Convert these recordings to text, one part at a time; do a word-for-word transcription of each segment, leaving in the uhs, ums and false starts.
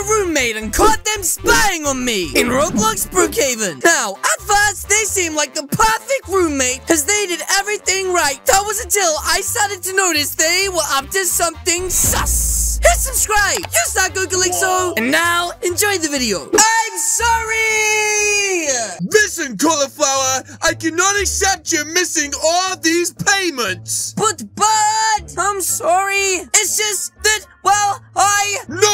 a roommate and caught them spying on me in Roblox Brookhaven. Now, at first, they seemed like the perfect roommate because they did everything right. That was until I started to notice they were up to something sus. Hit subscribe. You start googling so. And now, enjoy the video. I'm sorry. Listen, Cauliflower, I cannot accept you missing all these payments. But, but, I'm sorry. It's just that, well, I... No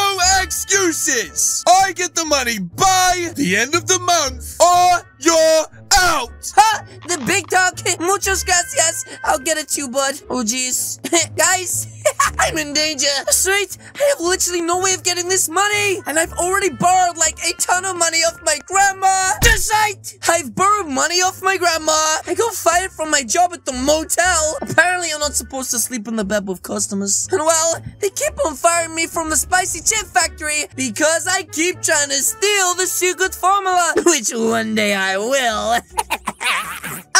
excuses! I get the money by the end of the month, or you're out! Ha! The big talk! Muchas gracias! I'll get it too, bud. Oh, jeez. Guys, I'm in danger. Straight, I have literally no way of getting this money. And I've already borrowed, like, a ton of money off my grandma. That's right! I've borrowed money off my grandma. I got fired from my job at the motel. Apparently, I'm not supposed to sleep in the bed with customers. And, well, they keep on firing me from the spicy chip factory because I keep trying to steal the secret formula, which one day I will.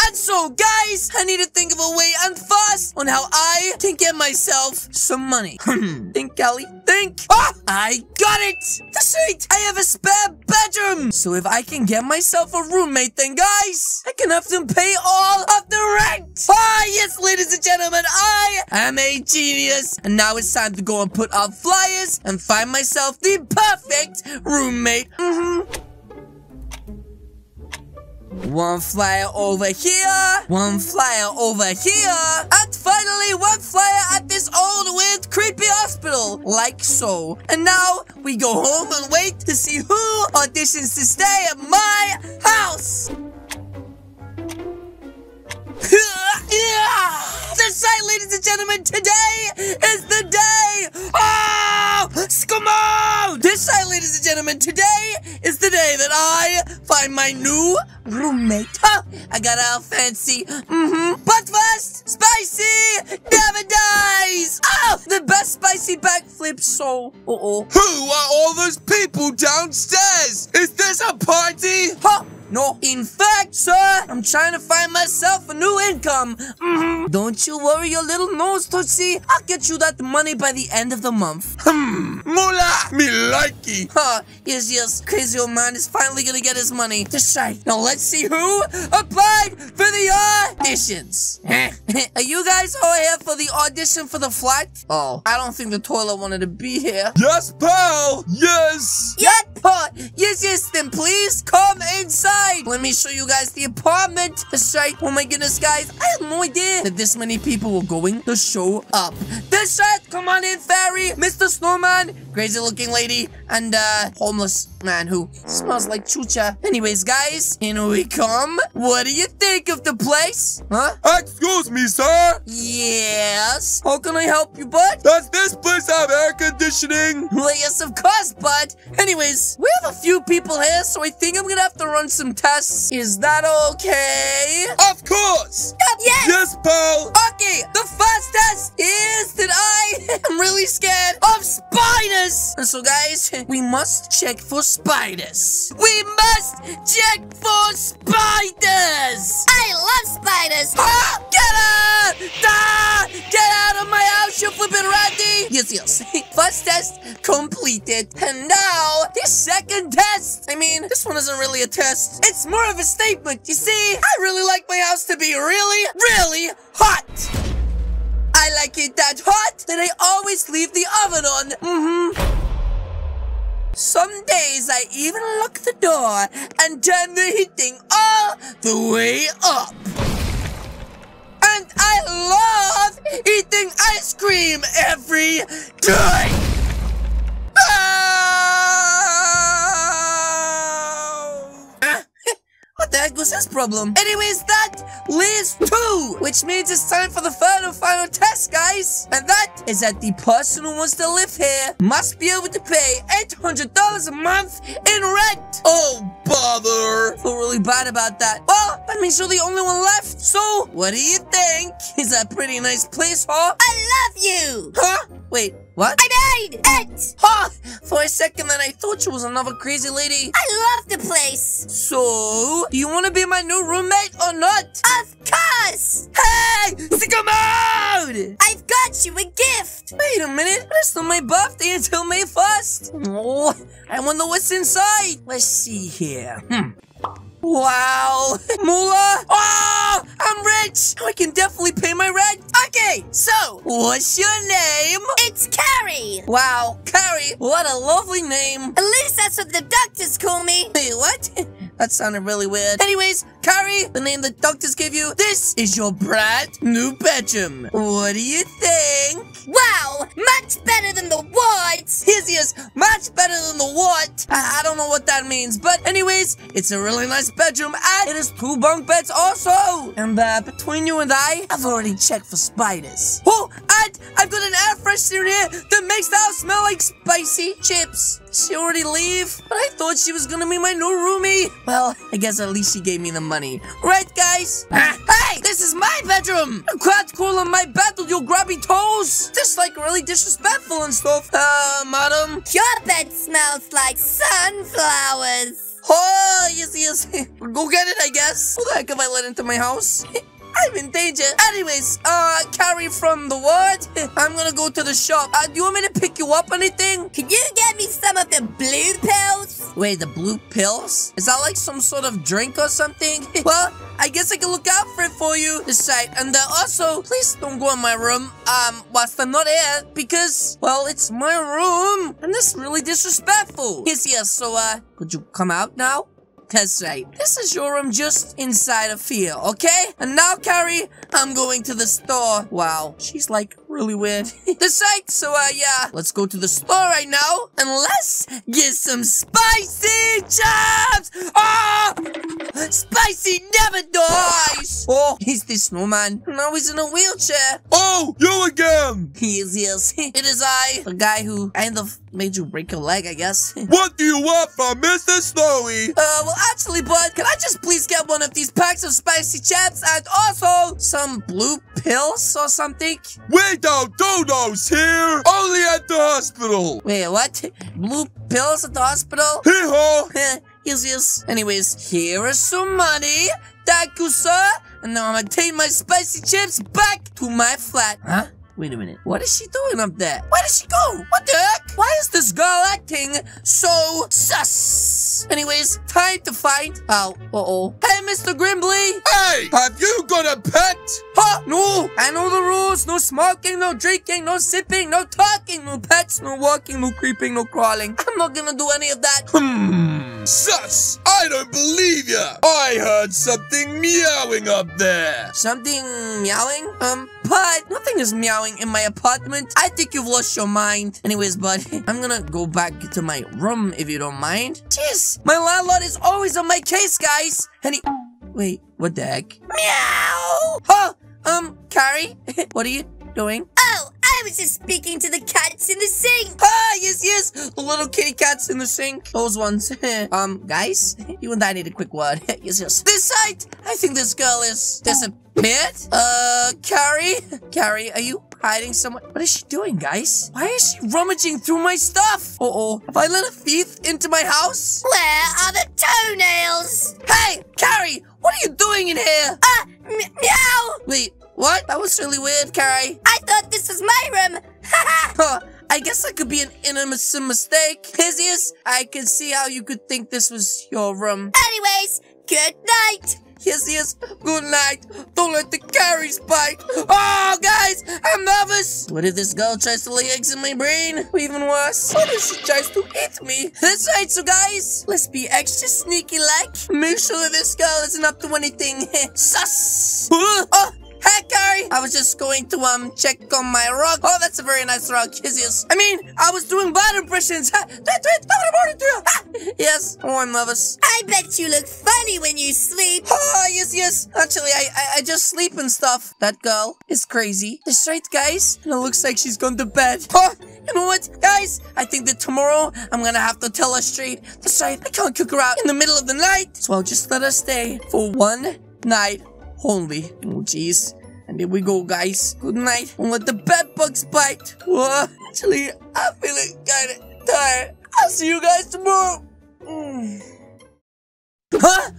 And so, guys, I need to think of a way and fast on how I can get myself some money. Think, Callie, think. Ah, I got it. That's right. I have a spare bedroom. So if I can get myself a roommate, then, guys, I can have them pay all of the rent. Ah, yes, ladies and gentlemen, I am a genius. And now it's time to go and put out flyers and find myself the perfect roommate. Mm-hmm. One flyer over here, one flyer over here, and finally one flyer at this old weird creepy hospital, like so. And now we go home and wait to see who auditions to stay at my house. That's right, ladies and gentlemen, today is the day. Oh, scummode! That's right, ladies and gentlemen, today is the day that I find my new roommate. Huh, I got all fancy. Mm-hmm. But first, spicy never dies. Oh, the best spicy backflip soul. Uh-oh. Who are all those people downstairs? Is this a party? Huh. No, in fact, sir, I'm trying to find myself a new income. Mm-hmm. Don't you worry your little nose, Tootsie. I'll get you that money by the end of the month. Hmm, mula, me likey. Huh, yes, yes, crazy old man is finally gonna get his money. That's right. Now let's see who applied for the auditions. Are you guys all here for the audition for the flat? Oh, I don't think the toilet wanted to be here. Yes, pal. Yes. Yes, pal. Yes, yes, then please come inside. Let me show you guys the apartment. That's right. Oh my goodness, guys. I had no idea that this many people were going to show up. That's right. Come on in, fairy. Mister Snowman. Crazy looking lady. And, uh, homeless man who smells like chucha. Anyways, guys, in we come. What do you think of the place? Huh? Excuse me, sir. Yes. How can I help you, bud? Does this place have air conditioning? Well, yes, of course, bud. Anyways, we have a few people here, so I think I'm gonna have to run some tests. Is that okay? Of course. God, yes. Yes, pal. Okay, the first test is that I am really scared of spiders. And so, guys, we must check for spiders. We must check for spiders. I love spiders. Ah, get out! Ah, get out of my house, you flippin' ratty! Yes, yes. First test completed. And now, the second test. I mean, this one isn't really a test. It's more of a statement, you see? I really like my house to be really, really hot. I like it that hot that I always leave the oven on. Mm-hmm. Some days I even lock the door and turn the heating all the way up. And I love eating ice cream every day. Oh! Huh? What the heck was this problem? Anyways, that leaves two, which means it's time for the third and final test, guys. And that is that the person who wants to live here must be able to pay eight hundred dollars a month in rent. Oh, bother. I feel really bad about that. Well, that means you're the only one left. So, what do you think? Is that a pretty nice place, huh? I love you. Huh? Wait. What? I died! It! Ha! For a second then I thought you was another crazy lady. I love the place. So, do you want to be my new roommate or not? Of course! Hey! Sicko Mode! I've got you a gift! Wait a minute, that's not my birthday until May first. Oh, I wonder what's inside. Let's see here. Hmm. Wow, Moolah! Oh, I'm rich! I can definitely pay my rent. Okay, so, what's your name? It's Carrie! Wow, Carrie, what a lovely name. At least that's what the doctors call me. Wait, what? That sounded really weird. Anyways, Carrie, the name the doctors gave you, this is your brand new bedroom. What do you think? Wow, much better than the wards. Yes, yes, much better than the ward. I, I don't know what that means, but anyways, it's a really nice bedroom, and it has two bunk beds also. And uh, between you and I, I've already checked for spiders. Oh, and I've got an air freshener here that makes the house smell like spicy chips. She already leave? But I thought she was gonna be my new roomie. Well, I guess at least she gave me the money. Right, guys? Ah, hey, this is my bedroom. You can't crawl on my bed with your grubby toes. That's like really disrespectful and stuff. Uh, madam? Your bed smells like sunflowers. Oh, yes, yes. Go get it, I guess. Who the heck have I let into my house? I'm in danger. Anyways, uh, Carrie from the ward, I'm gonna go to the shop. Uh, do you want me to pick you up anything? Can you get me some of the blue pills? Wait, the blue pills? Is that like some sort of drink or something? Well, I guess I can look out for it for you. This side. And uh, also, please don't go in my room, um, whilst I'm not here, because, well, it's my room, and that's really disrespectful. Yes, yes, so, uh, could you come out now? That's right. This is your room just inside of here, okay? And now, Carrie, I'm going to the store. Wow, she's like really weird. That's right. So, uh, yeah, let's go to the store right now and let's get some spicy chips. Oh, spicy never dies. Oh, he's the snowman. Now he's in a wheelchair. Oh, you again. Yes, yes. It is I, the guy who kind of made you break your leg, I guess. What do you want from Mister Snowy? Uh, well, actually, bud, can I just please get one of these packs of spicy chips and also some blue pills or something? We don't do those here! Only at the hospital! Wait, what? Blue pills at the hospital? Hee-haw! Yes, yes. Anyways, here is some money. Thank you, sir. And now I'm gonna take my spicy chips back to my flat. Huh? Wait a minute. What is she doing up there? Where did she go? What the heck? Why is this girl acting so sus? Anyways, time to find out. Uh-oh. Hey, Mister Grimbley. Hey, have you got a pet? Huh? No. I know the rules. No smoking, no drinking, no sipping, no talking, no pets, no walking, no creeping, no crawling. I'm not gonna do any of that. Hmm. Sus. I don't believe you. I heard something meowing up there. Something meowing? Um, but nothing is meowing in my apartment. I think you've lost your mind. Anyways, bud, I'm gonna go back to my room if you don't mind. Jeez, my landlord is always on my case, guys. And he... Wait, what the heck? Meow! Huh? Um, Carrie? What are you doing? Oh, I was just speaking to the cats in the sink. Ah, yes, yes. The little kitty cats in the sink. Those ones. um, guys, you and I need a quick word. Yes, yes. This side, I think this girl is disappeared. Uh, Carrie? Carrie, are you hiding somewhere? What is she doing, guys? Why is she rummaging through my stuff? Uh-oh. Have I let a thief into my house? Where are the toenails? Hey, Carrie, what are you doing in here? Uh, meow. Wait. What? That was really weird, Carrie. I thought this was my room. Haha. Huh. I guess that could be an innocent mistake. Hizius, I can see how you could think this was your room. Anyways, good night. Yes, yes, good night. Don't let the carries bite. Oh, guys, I'm nervous. What if this girl tries to lay eggs in my brain? Or even worse, what if she tries to eat me? That's right, so guys, let's be extra sneaky-like. Make sure this girl isn't up to anything. Sus. Oh. Hey, Carrie! I was just going to, um, check on my rug. Oh, that's a very nice rug. Yes, yes. I mean, I was doing bad impressions. Yes. Oh, I'm nervous. I bet you look funny when you sleep. Oh, yes, yes. Actually, I, I, I just sleep and stuff. That girl is crazy. That's right, guys. And it looks like she's gone to bed. Oh, you know what, guys? I think that tomorrow I'm gonna have to tell her straight. That's right. I can't kick her out in the middle of the night. So I'll just let her stay for one night. Only. Oh, jeez. And there we go, guys. Good night. Don't let the bed bugs bite. Whoa. actually, I'm feeling kinda tired. I'll see you guys tomorrow. Mm. Huh?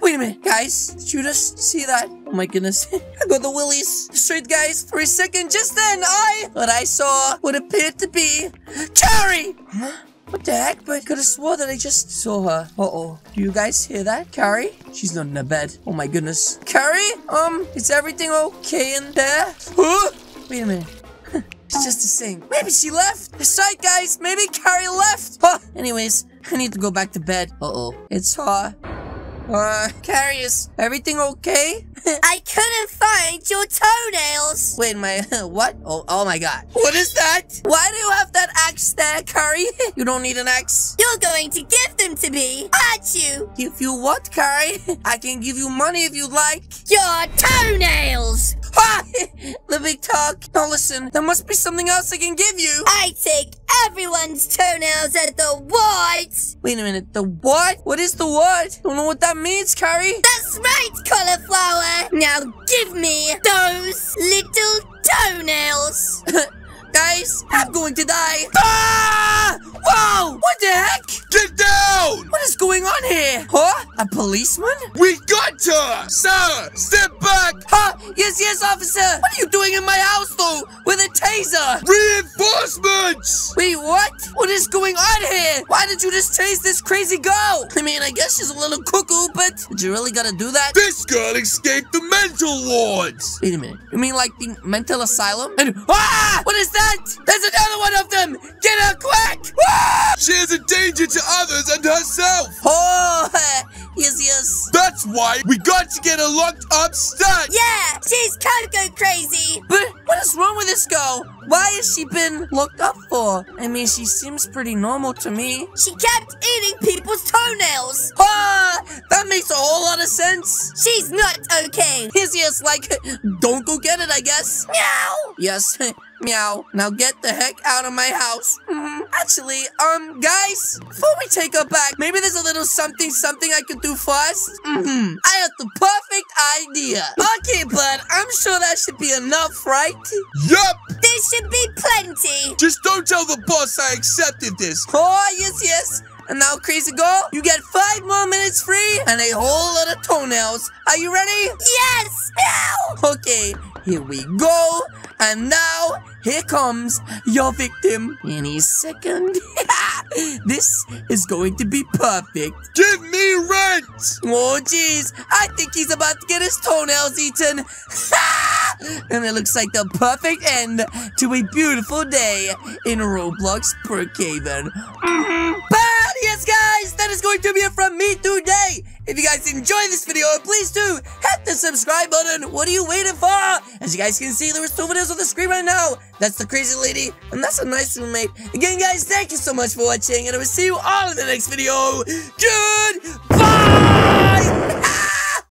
Wait a minute, guys. Did you just see that? Oh my goodness. I got the willies. Straight, guys. For a second, just then, I... What I saw what appeared to be... Carrie! Huh? What the heck? But I could have swore that I just saw her. Uh-oh. Do you guys hear that? Carrie? She's not in her bed. Oh my goodness. Carrie? Um, is everything okay in there? Huh? Wait a minute. It's just a sink. Maybe she left. That's right, guys. Maybe Carrie left. Huh. Anyways, I need to go back to bed. Uh-oh. It's her. Uh, Carrie, is everything okay? I couldn't find your toenails. Wait, my, what? Oh, oh my god. What is that? Why do you have that axe there, Carrie? You don't need an axe. You're going to give them to me, aren't you? Give you what, Carrie? I can give you money if you'd like. Your toenails. Ha! Let me talk. Now listen, there must be something else I can give you. I take everyone's toenails at the what? Wait a minute, the what? What is the what? Don't know what that means, Carrie. That's right, cauliflower. Now give me those little toenails. Guys, I'm going to die. Ah! Whoa! What the heck? Get down! What is going on here? Huh? A policeman? We got her! Sarah, step back! Huh? Yes, yes, officer! What are you doing in my house, though? With a taser! Reinforcements! Wait, what? What is going on here? Why did you just chase this crazy girl? I mean, I guess she's a little cuckoo, but did you really gotta do that? This girl escaped the mental wards! Wait a minute. You mean like the mental asylum? And ah! What is that? There's another one of them! Get her quick! Ah! She is a danger to others and herself! Oh, yes, yes. That's why we got to get her locked up stat! Yeah, she's cocoa crazy! But what is wrong with this girl? Why has she been locked up for? I mean, she seems pretty normal to me. She kept eating people's toenails! Ah, that makes a whole lot of sense! She's not okay! Yes, yes, like, don't go get it, I guess. Meow! Yes, meow. Now get the heck out of my house. Mm-hmm. Actually, um, guys, before we take her back, maybe there's a little something, something I could do for us. Mm-hmm. I have the perfect idea. Okay, bud, I'm sure that should be enough, right? Yup! There should be plenty. Just don't tell the boss I accepted this. Oh, yes, yes. And now, crazy girl, you get five more minutes free and a whole lot of toenails. Are you ready? Yes! Ow! Okay, here we go. And now, here comes your victim. Any second. This is going to be perfect. Give me rent! Oh, jeez. I think he's about to get his toenails eaten. And it looks like the perfect end to a beautiful day in Roblox Brookhaven. Mm-hmm. But yes, guys, that is going to be it from me today. If you guys enjoyed this video, please do hit the subscribe button. What are you waiting for? As you guys can see, there are two videos on the screen right now. That's the crazy lady, and that's a nice roommate. Again, guys, thank you so much for watching, and I will see you all in the next video. Goodbye!